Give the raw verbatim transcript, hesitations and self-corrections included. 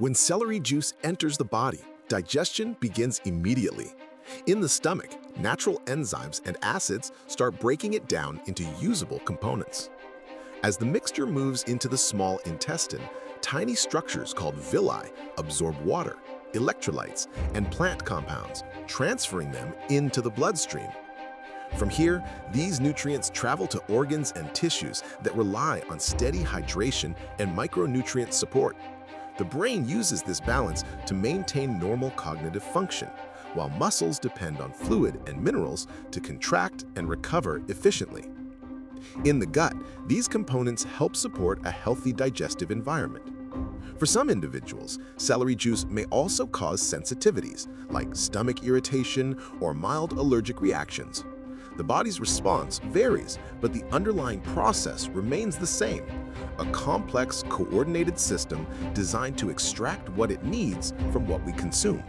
When celery juice enters the body, digestion begins immediately. In the stomach, natural enzymes and acids start breaking it down into usable components. As the mixture moves into the small intestine, tiny structures called villi absorb water, electrolytes, and plant compounds, transferring them into the bloodstream. From here, these nutrients travel to organs and tissues that rely on steady hydration and micronutrient support. The brain uses this balance to maintain normal cognitive function, while muscles depend on fluid and minerals to contract and recover efficiently. In the gut, these components help support a healthy digestive environment. For some individuals, celery juice may also cause sensitivities, like stomach irritation or mild allergic reactions. The body's response varies, but the underlying process remains the same, a complex, coordinated system designed to extract what it needs from what we consume.